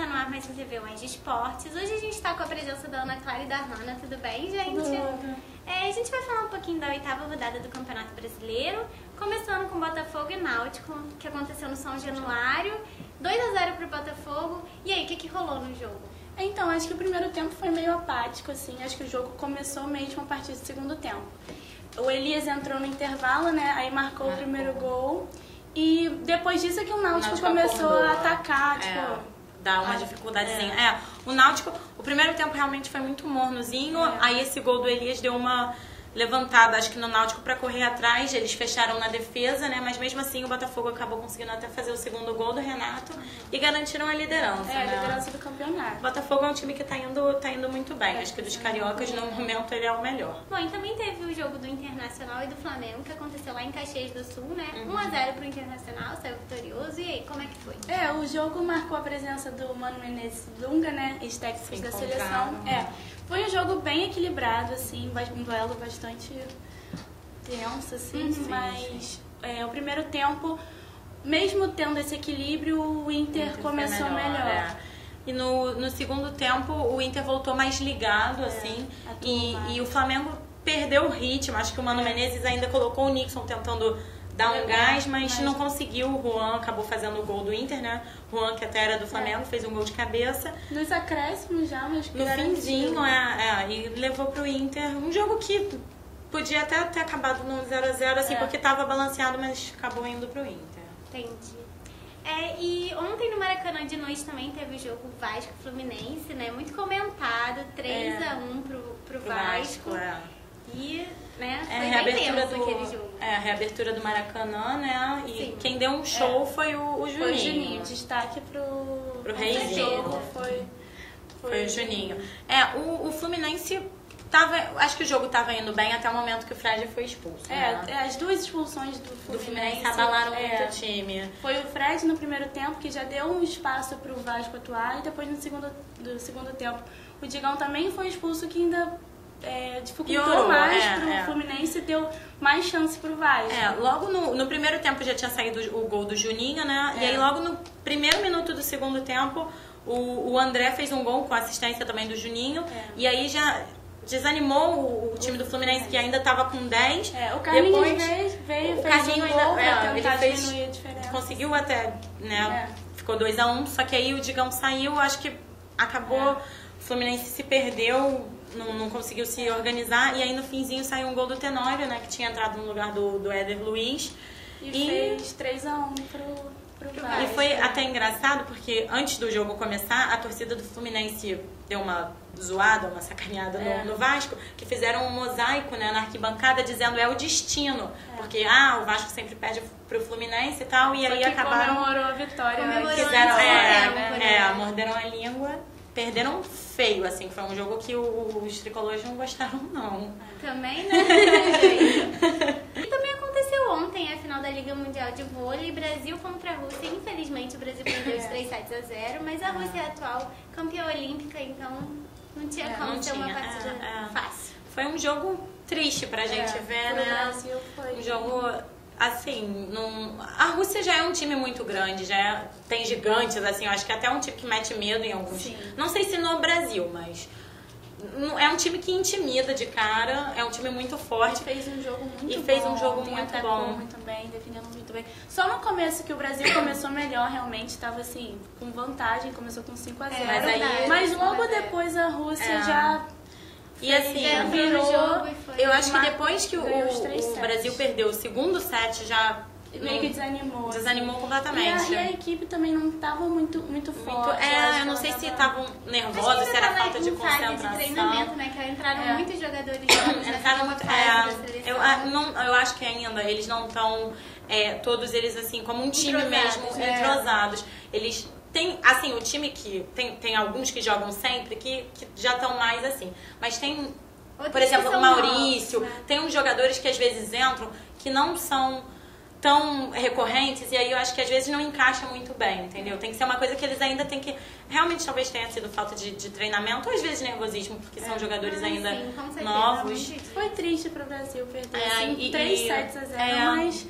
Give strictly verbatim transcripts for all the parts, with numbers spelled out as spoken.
tá no ar mais um T V U E R J Esportes. Hoje a gente tá com a presença da Ana Clara e da Hanna, tudo bem, gente? Tudo. É, a gente vai falar um pouquinho da oitava rodada do Campeonato Brasileiro, começando com Botafogo e Náutico, que aconteceu no São Januário, dois a zero pro Botafogo. E aí, o que que rolou no jogo? Então, acho que o primeiro tempo foi meio apático, assim, acho que o jogo começou mesmo a partir do segundo tempo. O Elias entrou no intervalo, né, aí marcou, marcou. o primeiro gol. E depois disso é que o Náutico, o Náutico começou acordou, a atacar, tipo... É, dá uma ah, dificuldadezinha. É. é, o Náutico, o primeiro tempo realmente foi muito mornozinho, é. aí esse gol do Elias deu uma levantada, acho que no Náutico, pra correr atrás, eles fecharam na defesa, né, mas mesmo assim o Botafogo acabou conseguindo até fazer o segundo gol do Renato e garantiram a liderança. É, né? A liderança do campeonato. O Botafogo é um time que tá indo, tá indo muito bem, é. acho que dos cariocas, no momento, ele é o melhor. Bom, e também teve o jogo do Internacional e do Flamengo, que aconteceu lá em Caxias do Sul, né, uhum. um a zero pro Internacional, saiu vitorioso, e aí, como é que foi? É, o jogo marcou a presença do Mano Menezes e Dunga, né, ex-técnicos da seleção. É. Foi um jogo bem equilibrado, assim, um duelo bastante tenso, assim, uhum, mas é, o primeiro tempo, mesmo tendo esse equilíbrio, o Inter, o Inter começou melhor. melhor. É. E no, no segundo tempo, o Inter voltou mais ligado, é, assim, e, e o Flamengo perdeu o ritmo. Acho que o Mano Menezes ainda colocou o Nixon tentando dar um gás, mas não conseguiu. O Ruan acabou fazendo o gol do Inter, né? Ruan, que até era do Flamengo, é. fez um gol de cabeça. Nos acréscimos já, mas que no finzinho, é, é, e levou pro Inter um jogo que podia até ter acabado num zero a zero, assim, é. porque tava balanceado, mas acabou indo pro Inter. Entendi. É, e ontem no Maracanã de noite também teve o jogo Vasco Fluminense, né? Muito comentado, três a um pro, pro, pro Vasco. Vasco é. E, né, foi é, a reabertura do, aquele jogo. É, a reabertura do Maracanã, né? E Sim. quem deu um show é. foi o, o Juninho. Foi o Juninho, destaque pro, pro Rei jogo. Foi, foi, foi o Juninho. É, o, o Fluminense tava. Acho que o jogo tava indo bem até o momento que o Fred foi expulso. É, né? é as duas expulsões do Fluminense, do Fluminense abalaram é, muito o time. Foi o Fred no primeiro tempo, que já deu um espaço pro Vasco atuar, e depois no segundo, do segundo tempo o Digão também foi expulso, que ainda. É, dificultou Piorou, mais é, pro é. Fluminense e deu mais chance pro Valle. É, logo no, no primeiro tempo já tinha saído o gol do Juninho, né? É. E aí logo no primeiro minuto do segundo tempo, o, o André fez um gol com assistência também do Juninho. É. E aí já desanimou o, o time do Fluminense, que ainda tava com dez. É, o Carlinhos Depois, veio, veio o fez Carlinhos um gol, ainda, é, ele fez, conseguiu até, né? É. Ficou dois a um, só que aí o Digão saiu, acho que acabou, é. o Fluminense se perdeu. Não, não conseguiu se organizar, e aí no finzinho saiu um gol do Tenório, né, que tinha entrado no lugar do, do Éder Luiz. E, e fez três a um pro, pro, pro Vasco. E foi até engraçado, porque antes do jogo começar, a torcida do Fluminense deu uma zoada, uma sacaneada é. no, no Vasco, que fizeram um mosaico, né, na arquibancada, dizendo é o destino. É. Porque, ah, o Vasco sempre perde pro Fluminense e tal, e Só aí acabaram... comemorou a vitória. Comemorou fizeram, a é, né? é, morderam a língua. Perderam feio, assim, foi um jogo que os tricolores não gostaram, não. Também, né? E também aconteceu ontem a final da Liga Mundial de Vôlei, Brasil contra a Rússia. Infelizmente o Brasil perdeu os três sets a zero, mas a Rússia é atual campeã olímpica, então não tinha é, como não ter tinha. uma partida é, é. fácil. Foi um jogo triste pra gente é, ver, né? Brasil foi um jogo... Assim, não... a Rússia já é um time muito grande, já é... tem gigantes, assim, eu acho que é até um time que mete medo em alguns... Sim. Não sei se no Brasil, mas é um time que intimida de cara, é um time muito forte. E fez um jogo muito e bom. E fez um jogo Tem muito bom. muito bem, defendendo muito bem. Só no começo que o Brasil começou melhor, realmente, estava assim, com vantagem, começou com cinco a zero. É, mas, aí... mas logo depois a Rússia é. já... E assim, virou, jogo e foi eu acho que depois que o, o Brasil perdeu o segundo set, já meio que desanimou. Desanimou completamente. E a, e a equipe também não estava muito, muito forte. Muito, é, eu não sei tava... se estavam nervosos, se era falta de concentração. De treinamento, né? Que entraram é. muitos jogadores jovens. Entraram muito, é, eu, não, eu acho que ainda eles não estão, é, todos eles assim, como um time mesmo, é. entrosados. Eles... Tem, assim, o time que... Tem, tem alguns que jogam sempre, que, que já estão mais assim. Mas tem, Outros por exemplo, o Maurício. Novos, né? Tem uns jogadores que às vezes entram que não são tão recorrentes. E aí eu acho que às vezes não encaixa muito bem, entendeu? Tem que ser uma coisa que eles ainda tem que... Realmente talvez tenha sido falta de, de treinamento. Ou às vezes nervosismo, porque são é. jogadores ah, ainda sim, com certeza, novos. Realmente. Foi triste pro Brasil perder é, assim, três sets a zero, é, mas...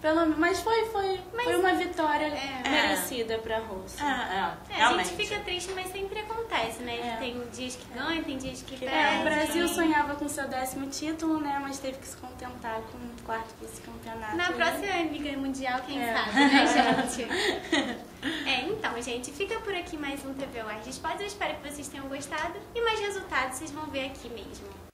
Pelo, mas foi, foi, mas, foi uma vitória é, merecida. torcida pra Rússia. Ah, é, a gente fica triste, mas sempre acontece, né? É. Tem dias que ganha, tem dias que perde. É, o Brasil sonhava com seu décimo título, né? Mas teve que se contentar com o quarto vice-campeonato. Na né? próxima Liga Mundial, quem é. sabe, né, gente? É, então, gente, fica por aqui mais um T V U E R J Esportes. Eu espero que vocês tenham gostado e mais resultados vocês vão ver aqui mesmo.